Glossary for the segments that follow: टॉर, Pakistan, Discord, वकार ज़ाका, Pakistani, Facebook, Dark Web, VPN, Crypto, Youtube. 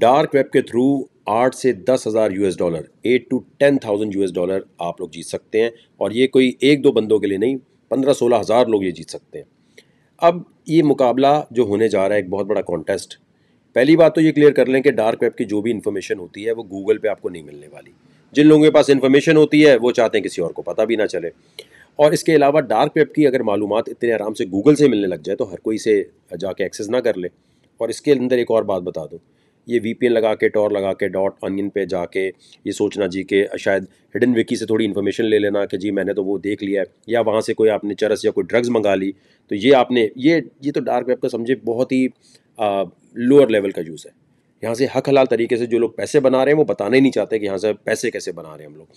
Dark web के through 8 से 10,000 US dollar, 8 to 10,000 US dollar आप लोग जीत सकते हैं। और ये कोई एक दो बंदों के लिए नहीं, 15-16 हज़ार लोग ये जीत सकते हैं। अब ये मुकाबला जो होने जा रहा है, एक बहुत बड़ा कॉन्टेस्ट। पहली बात तो ये क्लियर कर लें कि डार्क वेब की जो भी इन्फॉर्मेशन होती है वो गूगल पे आपको नहीं मिलने वाली। जिन लोगों के पास इन्फॉर्मेशन होती है वो चाहते हैं किसी और को पता भी ना चले। और इसके अलावा डार्क वेब की अगर मालूमात इतने आराम से गूगल से मिलने लग जाए तो हर कोई इसे जाके एक्सेस ना कर ले। और इसके अंदर एक और बात बता दूँ, ये VPN लगा के, टॉर लगा के, .onion पे जाके ये सोचना जी कि शायद हिडन विकी से थोड़ी इन्फॉर्मेशन ले लेना कि जी मैंने तो वो देख लिया है, या वहाँ से कोई आपने चरस या कोई ड्रग्स मंगा ली, तो ये आपने ये तो डार्क वेब का समझे बहुत ही लोअर लेवल का यूज़ है। यहाँ से हक हलाल तरीके से जो लोग पैसे बना रहे हैं वो बताना ही नहीं चाहते कि यहाँ से पैसे कैसे बना रहे हैं हम लोग।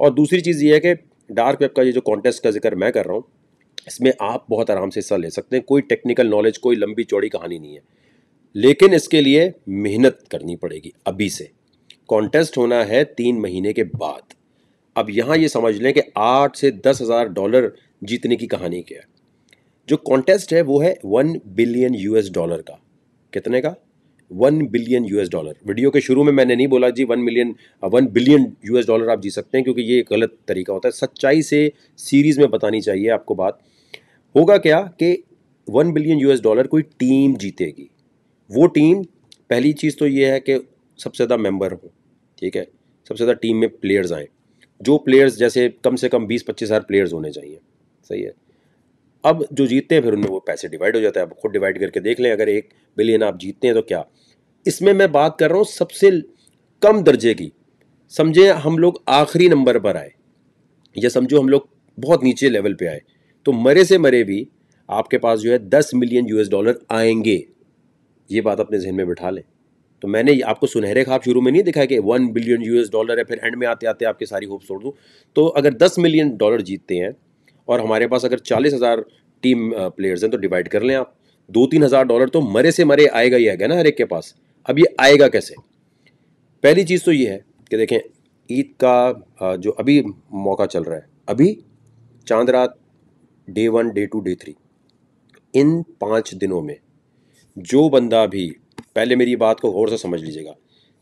और दूसरी चीज़ ये है कि डार्क वेब का ये जो कॉन्टेस्ट का जिक्र मैं कर रहा हूँ, इसमें आप बहुत आराम से हिस्सा ले सकते हैं। कोई टेक्निकल नॉलेज, कोई लंबी चौड़ी कहानी नहीं है, लेकिन इसके लिए मेहनत करनी पड़ेगी। अभी से कॉन्टेस्ट होना है 3 महीने के बाद। अब यहाँ ये समझ लें कि 8 से 10,000 डॉलर जीतने की कहानी क्या है। जो कॉन्टेस्ट है वो है $1 बिलियन US डॉलर का। कितने का? $1 बिलियन US डॉलर। वीडियो के शुरू में मैंने नहीं बोला जी 1 बिलियन US डॉलर आप जीत सकते हैं, क्योंकि ये गलत तरीका होता है। सच्चाई से सीरीज़ में बतानी चाहिए आपको बात। होगा क्या कि $1 बिलियन US डॉलर कोई टीम जीतेगी। वो टीम, पहली चीज़ तो ये है कि सबसे ज़्यादा मेंबर हो, ठीक है, सबसे ज़्यादा टीम में प्लेयर्स आएँ। जो प्लेयर्स, जैसे कम से कम 20-25 हज़ार प्लेयर्स होने चाहिए, सही है। अब जो जीतते हैं फिर उनमें वो पैसे डिवाइड हो जाता है। आप खुद डिवाइड करके देख लें, अगर 1 बिलियन आप जीतते हैं तो क्या। इसमें मैं बात कर रहा हूँ सबसे कम दर्जे की, समझे हम लोग आखिरी नंबर पर आए, या समझो हम लोग बहुत नीचे लेवल पर आए, तो मरे से मरे भी आपके पास जो है $10 मिलियन US डॉलर आएंगे। ये बात अपने जहन में बिठा लें। तो मैंने आपको सुनहरे ख्वाब शुरू में नहीं दिखाया कि $1 बिलियन US डॉलर है, फिर एंड में आते आते आपके सारी होप छोड़ दूँ। तो अगर $10 मिलियन डॉलर जीतते हैं और हमारे पास अगर 40,000 टीम प्लेयर्स हैं, तो डिवाइड कर लें आप, 2-3 हज़ार डॉलर तो मरे से मरे आएगा ही आएगा ना हर एक के पास। अब ये आएगा कैसे? पहली चीज़ तो ये है कि देखें, ईद का जो अभी मौका चल रहा है, अभी चांद रात, day 1, day 2, day 3, इन 5 दिनों में जो बंदा भी, पहले मेरी बात को गौर से समझ लीजिएगा,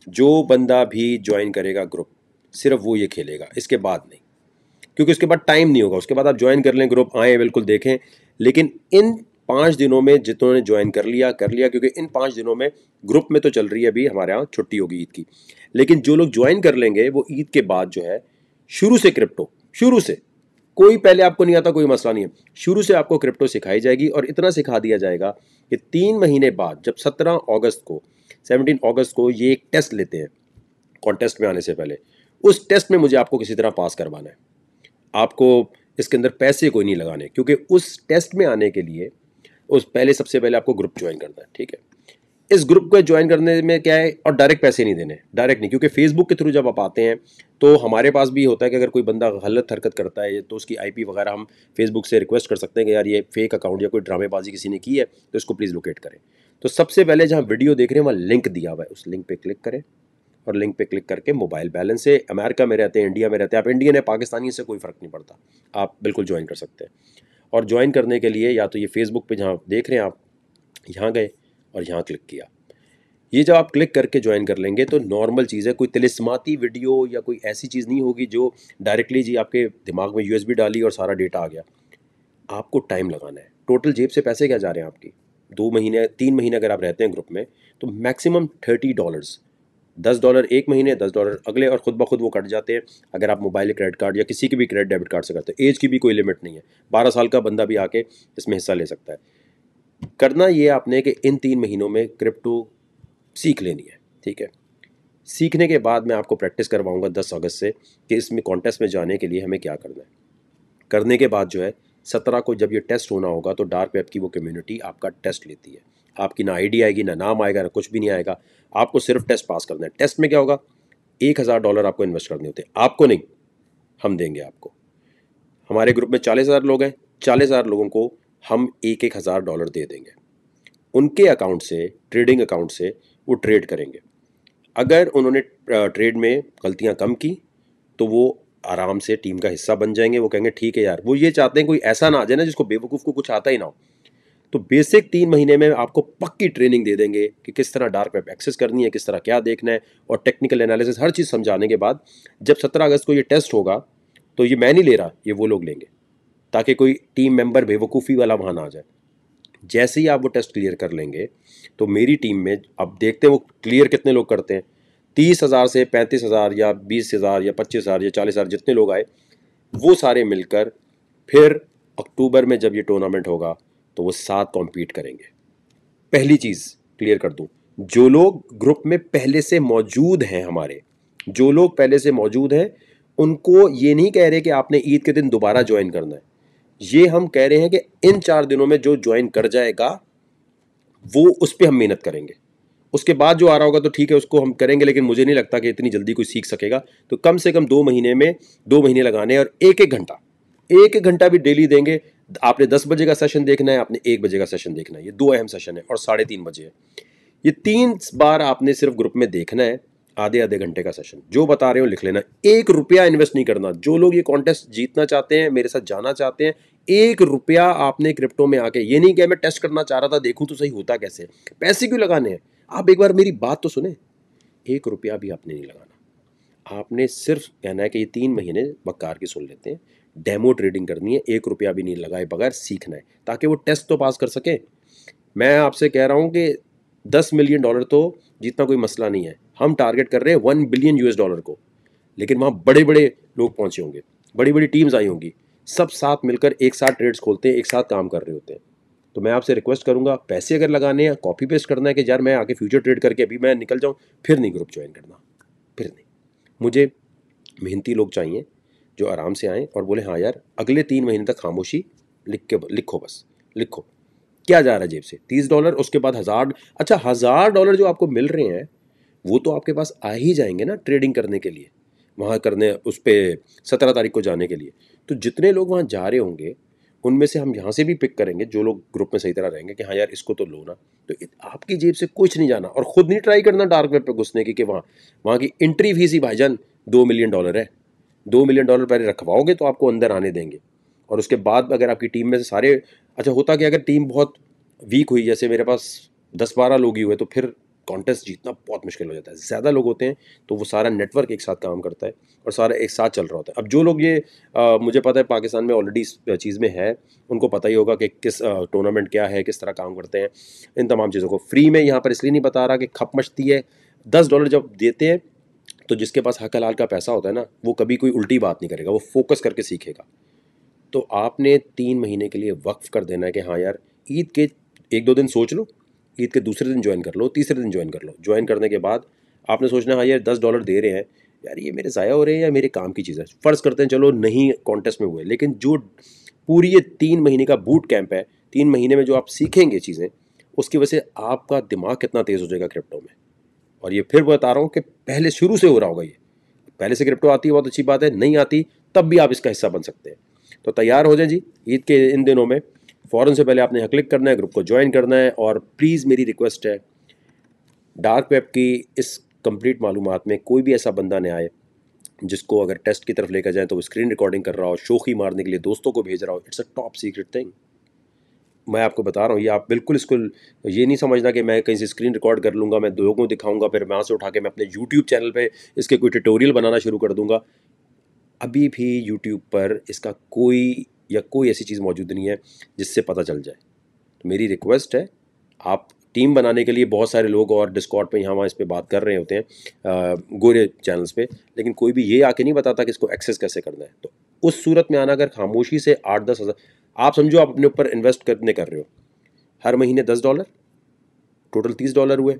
जो बंदा भी ज्वाइन करेगा ग्रुप, सिर्फ वो ये खेलेगा, इसके बाद नहीं, क्योंकि उसके बाद टाइम नहीं होगा। उसके बाद आप ज्वाइन कर लें ग्रुप, आएँ बिल्कुल देखें, लेकिन इन 5 दिनों में जितने ज्वाइन कर लिया, क्योंकि इन 5 दिनों में ग्रुप में तो चल रही है, अभी हमारे यहाँ छुट्टी होगी ईद की, लेकिन जो लोग ज्वाइन कर लेंगे वो ईद के बाद जो है शुरू से क्रिप्टो, शुरू से, कोई पहले आपको नहीं आता कोई मसला नहीं है, शुरू से आपको क्रिप्टो सिखाई जाएगी। और इतना सिखा दिया जाएगा कि 3 महीने बाद, जब 17 अगस्त को ये एक टेस्ट लेते हैं कॉन्टेस्ट में आने से पहले, उस टेस्ट में मुझे आपको किसी तरह पास करवाना है। आपको इसके अंदर पैसे कोई नहीं लगाने, क्योंकि उस टेस्ट में आने के लिए सबसे पहले आपको ग्रुप ज्वाइन करना है, ठीक है। इस ग्रुप को ज्वाइन करने में क्या है, और डायरेक्ट पैसे नहीं देने, डायरेक्ट नहीं, क्योंकि फेसबुक के थ्रू जब आप आते हैं तो हमारे पास भी होता है कि अगर कोई बंदा गलत हरकत करता है तो उसकी IP वगैरह हम फेसबुक से रिक्वेस्ट कर सकते हैं कि यार ये फेक अकाउंट या कोई ड्रामेबाजी किसी ने की है तो इसको प्लीज़ लोकेट करें। तो सबसे पहले जहाँ वीडियो देख रहे हैं वहाँ लिंक दिया हुआ है, उस लिंक पे क्लिक करें, और लिंक पे क्लिक करके मोबाइल बैलेंस से, अमेरिका में रहते हैं, इंडिया में रहते हैं, आप इंडियन है, पाकिस्तानी, से कोई फ़र्क नहीं पड़ता, आप बिल्कुल ज्वाइन कर सकते हैं। और ज्वाइन करने के लिए या तो ये फेसबुक पर जहाँ देख रहे हैं आप, यहाँ गए और यहाँ क्लिक किया। ये जब आप क्लिक करके ज्वाइन कर लेंगे तो नॉर्मल चीज़ है, कोई तिलिस्माती वीडियो या कोई ऐसी चीज़ नहीं होगी जो डायरेक्टली जी आपके दिमाग में USB डाली और सारा डेटा आ गया। आपको टाइम लगाना है। टोटल जेब से पैसे क्या जा रहे हैं आपकी, 2 महीने 3 महीने अगर आप रहते हैं ग्रुप में, तो मैक्सिमम $30, $10 1 महीने, $10 अगले, और ख़ुद ब खुद वो कट जाते हैं अगर आप मोबाइल क्रेडिट कार्ड या किसी के भी क्रेडिट डेबिट कार्ड से करते हैं। एज की भी कोई लिमिट नहीं है, 12 साल का बंदा भी आके इसमें हिस्सा ले सकता है। करना ये आपने कि इन 3 महीनों में क्रिप्टो सीख लेनी है, ठीक है। सीखने के बाद मैं आपको प्रैक्टिस करवाऊंगा 10 अगस्त से कि इसमें कॉन्टेस्ट में जाने के लिए हमें क्या करना है। करने के बाद जो है 17 को जब ये टेस्ट होना होगा तो डार्क वेब की वो कम्युनिटी आपका टेस्ट लेती है। आपकी ना आईडी आएगी, ना नाम आएगा, ना कुछ भी नहीं आएगा, आपको सिर्फ टेस्ट पास करना है। टेस्ट में क्या होगा, $1,000 आपको इन्वेस्ट करने होते हैं, आपको नहीं, हम देंगे आपको। हमारे ग्रुप में 40,000 लोग हैं, 40,000 लोगों को हम $1,000 दे देंगे, उनके अकाउंट से, ट्रेडिंग अकाउंट से वो ट्रेड करेंगे। अगर उन्होंने ट्रेड में गलतियां कम की तो वो आराम से टीम का हिस्सा बन जाएंगे। वो कहेंगे ठीक है यार, वो ये चाहते हैं कोई ऐसा ना आ जाए ना जिसको बेवकूफ़ को कुछ आता ही ना हो। तो बेसिक 3 महीने में आपको पक्की ट्रेनिंग दे देंगे कि किस तरह डार्क वेब एक्सेस करनी है, किस तरह क्या देखना है और टेक्निकल एनालिसिस हर चीज़ समझाने के बाद जब 17 अगस्त को ये टेस्ट होगा तो ये मैं नहीं ले रहा, ये वो लोग लेंगे ताकि कोई टीम मेंबर बेवकूफ़ी वाला वहाँ ना आ जाए। जैसे ही आप वो टेस्ट क्लियर कर लेंगे तो मेरी टीम में अब देखते हैं वो क्लियर कितने लोग करते हैं। 30,000 से 35,000 या 20,000 या 25,000 या 40,000 जितने लोग आए वो सारे मिलकर फिर अक्टूबर में जब ये टूर्नामेंट होगा तो वो 7 कॉम्पीट करेंगे। पहली चीज़ क्लियर कर दूं, जो लोग ग्रुप में पहले से मौजूद हैं, हमारे जो लोग पहले से मौजूद हैं उनको ये नहीं कह रहे कि आपने ईद के दिन दोबारा ज्वाइन करना है, ये हम कह रहे हैं कि इन 4 दिनों में जो ज्वाइन कर जाएगा वो उस पर हम मेहनत करेंगे। उसके बाद जो आ रहा होगा तो ठीक है उसको हम करेंगे, लेकिन मुझे नहीं लगता कि इतनी जल्दी कोई सीख सकेगा, तो कम से कम 2 महीने में 2 महीने लगाने और एक एक घंटा भी डेली देंगे। आपने 10 बजे का सेशन देखना है, आपने 1 बजे का सेशन देखना है, ये 2 अहम सेशन है और 3:30 बजे है। ये 3 बार आपने सिर्फ ग्रुप में देखना है, आधे घंटे का सेशन। जो बता रहे हो लिख लेना, 1 रुपया इन्वेस्ट नहीं करना। जो लोग ये कॉन्टेस्ट जीतना चाहते हैं, मेरे साथ जाना चाहते हैं, 1 रुपया आपने क्रिप्टो में आके, ये नहीं कि मैं टेस्ट करना चाह रहा था देखूं तो सही होता कैसे, पैसे क्यों लगाने हैं, आप एक बार मेरी बात तो सुने, 1 रुपया भी आपने नहीं लगाना। आपने सिर्फ कहना है कि ये 3 महीने वक़ार की सुन लेते हैं, डेमो ट्रेडिंग करनी है, 1 रुपया भी नहीं लगाए बगैर सीखना है ताकि वो टेस्ट तो पास कर सके। मैं आपसे कह रहा हूँ कि $10 मिलियन तो जीतना कोई मसला नहीं है, हम टारगेट कर रहे हैं $1 बिलियन को, लेकिन वहाँ बड़े बड़े लोग पहुँचे होंगे, बड़ी बड़ी टीम्स आई होंगी, सब साथ मिलकर एक साथ ट्रेड्स खोलते हैं, एक साथ काम कर रहे होते हैं। तो मैं आपसे रिक्वेस्ट करूंगा, पैसे अगर लगाने हैं कॉपी पेस्ट करना है कि यार मैं आके फ्यूचर ट्रेड करके अभी मैं निकल जाऊं, फिर नहीं ग्रुप ज्वाइन करना, फिर नहीं। मुझे मेहनती लोग चाहिए जो आराम से आएँ और बोले हाँ यार अगले 3 महीने तक खामोशी, लिखो बस लिखो क्या जा रहा है जेब से, $30, उसके बाद $1,000 जो आपको मिल रहे हैं वो तो आपके पास आ ही जाएंगे ना ट्रेडिंग करने के लिए, वहाँ करने उस पर 17 तारीख को जाने के लिए। तो जितने लोग वहाँ जा रहे होंगे उनमें से हम यहाँ से भी पिक करेंगे जो लोग ग्रुप में सही तरह रहेंगे कि हाँ यार इसको तो लो ना, तो आपकी जेब से कुछ नहीं जाना। और ख़ुद नहीं ट्राई करना डार्क वेब पे घुसने की कि वहाँ की एंट्री फीस ही भाईजान $2 मिलियन है। $2 मिलियन पहले रखवाओगे तो आपको अंदर आने देंगे और उसके बाद अगर आपकी टीम में से सारे, अच्छा होता कि अगर टीम बहुत वीक हुई, जैसे मेरे पास 10-12 लोग ही हुए तो फिर कॉन्टेस्ट जीतना बहुत मुश्किल हो जाता है। ज़्यादा लोग होते हैं तो वो सारा नेटवर्क एक साथ काम करता है और सारा एक साथ चल रहा होता है। अब जो लोग ये मुझे पता है पाकिस्तान में ऑलरेडी इस चीज़ में है, उनको पता ही होगा कि किस टूर्नामेंट क्या है, किस तरह काम करते हैं, इन तमाम चीज़ों को फ्री में यहाँ पर इसलिए नहीं बता रहा कि खप मचती है। $10 जब देते हैं तो जिसके पास हक हलाल का पैसा होता है ना, वो कभी कोई उल्टी बात नहीं करेगा, वो फोकस करके सीखेगा। तो आपने 3 महीने के लिए वक्फ कर देना है कि हाँ यार ईद के 1-2 दिन सोच लो, ईद के दूसरे दिन ज्वाइन कर लो, तीसरे दिन ज्वाइन कर लो। ज्वाइन करने के बाद आपने सोचना है हाँ यार $10 दे रहे हैं यार, ये मेरे ज़ाया हो रहे हैं या मेरे काम की चीज़ है। फ़र्ज़ करते हैं चलो नहीं कॉन्टेस्ट में हुए, लेकिन जो पूरी ये 3 महीने का बूट कैंप है, 3 महीने में जो आप सीखेंगे चीज़ें, उसकी वजह से आपका दिमाग कितना तेज़ हो जाएगा क्रिप्टो में। और ये फिर बता रहा हूँ कि पहले शुरू से हो रहा होगा, ये पहले से क्रिप्टो आती है बहुत अच्छी बात है, नहीं आती तब भी आप इसका हिस्सा बन सकते हैं। तो तैयार हो जाए जी, ईद के इन दिनों में फ़ौरन से पहले आपने क्लिक करना है, ग्रुप को ज्वाइन करना है। और प्लीज़ मेरी रिक्वेस्ट है, डार्क वेब की इस कंप्लीट मालूमात में कोई भी ऐसा बंदा न आए जिसको अगर टेस्ट की तरफ लेकर जाए तो वो स्क्रीन रिकॉर्डिंग कर रहा हो, शोखी मारने के लिए दोस्तों को भेज रहा हो। It's a top secret thing, मैं आपको बता रहा हूँ। ये आप बिल्कुल इसको ये नहीं समझना कि मैं कहीं से स्क्रीन रिकॉर्ड कर लूँगा, मैं लोगों को दिखाऊँगा, फिर वहाँ से उठा के मैं अपने यूट्यूब चैनल पर इसके कोई ट्यूटोरियल बनाना शुरू कर दूँगा। अभी भी यूट्यूब पर इसका कोई ऐसी चीज़ मौजूद नहीं है जिससे पता चल जाए। तो मेरी रिक्वेस्ट है, आप टीम बनाने के लिए बहुत सारे लोग और डिस्कॉर्ड पे यहाँ वहाँ इस पर बात कर रहे होते हैं गोरे चैनल्स पे, लेकिन कोई भी ये आके नहीं बताता कि इसको एक्सेस कैसे करना है। तो उस सूरत में आना, अगर खामोशी से 8-10 हज़ार आप समझो आप अपने ऊपर इन्वेस्ट करने कर रहे हो, हर महीने $10, टोटल $30 हुए,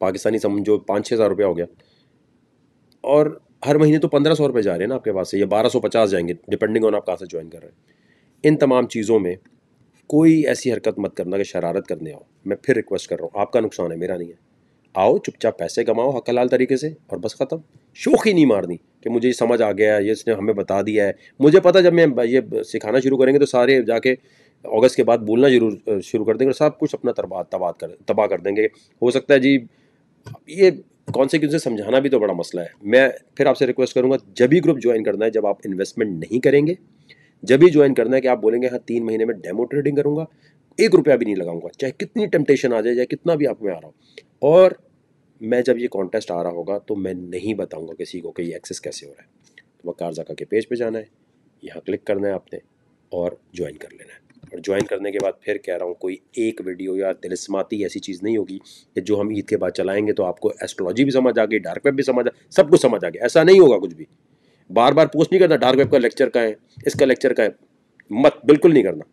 पाकिस्तानी समझो 5-6 हज़ार रुपया हो गया, और हर महीने तो 1500 रुपये जा रहे हैं ना आपके पास से, या 1250 जाएंगे डिपेंडिंग ऑन आप कहाँ से ज्वाइन कर रहे हैं। इन तमाम चीज़ों में कोई ऐसी हरकत मत करना कि शरारत करने आओ, मैं फिर रिक्वेस्ट कर रहा हूँ, आपका नुकसान है मेरा नहीं है। आओ चुपचाप पैसे कमाओ हक हलाल तरीके से और बस ख़त्म। शोखी नहीं मारनी कि मुझे ये समझ आ गया है, ये इसने हमें बता दिया है। मुझे पता जब मैं ये सिखाना शुरू करेंगे तो सारे जाके अगस्त के बाद बोलना जरूर शुरू कर देंगे और सब कुछ अपना तबाह कर देंगे। हो सकता है जी ये कॉन्सिक्वेंसेस समझाना भी तो बड़ा मसला है। मैं फिर आपसे रिक्वेस्ट करूंगा, जब भी ग्रुप ज्वाइन करना है जब आप इन्वेस्टमेंट नहीं करेंगे, जब भी ज्वाइन करना है कि आप बोलेंगे हाँ 3 महीने में डेमो ट्रेडिंग करूँगा, 1 रुपया भी नहीं लगाऊंगा, चाहे कितनी टेम्पटेशन आ जाए, चाहे कितना भी आप में आ रहा हो। और मैं जब ये कॉन्टेस्ट आ रहा होगा तो मैं नहीं बताऊंगा किसी को कि ये एक्सेस कैसे हो रहा है। तो वकार ज़ाका के पेज पे जाना है, यहाँ क्लिक करना है आपने और ज्वाइन कर लेना है। और ज्वाइन करने के बाद फिर कह रहा हूँ कोई एक वीडियो या तिलिस्माती ऐसी चीज़ नहीं होगी कि जो हम ईद के बाद चलाएंगे तो आपको एस्ट्रोलॉजी भी समझ आ गई, डार्क वेब भी समझ आ, सब कुछ समझ आ गया, ऐसा नहीं होगा कुछ भी। बार बार पोस्ट नहीं करना डार्क वेब का लेक्चर का है, इसका लेक्चर का है, मत, बिल्कुल नहीं करना।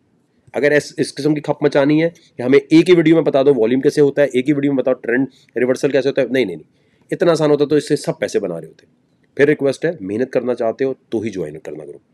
अगर इस किस्म की खप मचानी है कि हमें एक ही वीडियो में बता दो वॉल्यूम कैसे होता है, एक ही वीडियो में बताओ ट्रेंड रिवर्सल कैसे होता है, नहीं, इतना आसान होता तो इससे सब पैसे बना रहे होते। फिर रिक्वेस्ट है, मेहनत करना चाहते हो तो ही ज्वाइन करना ग्रुप।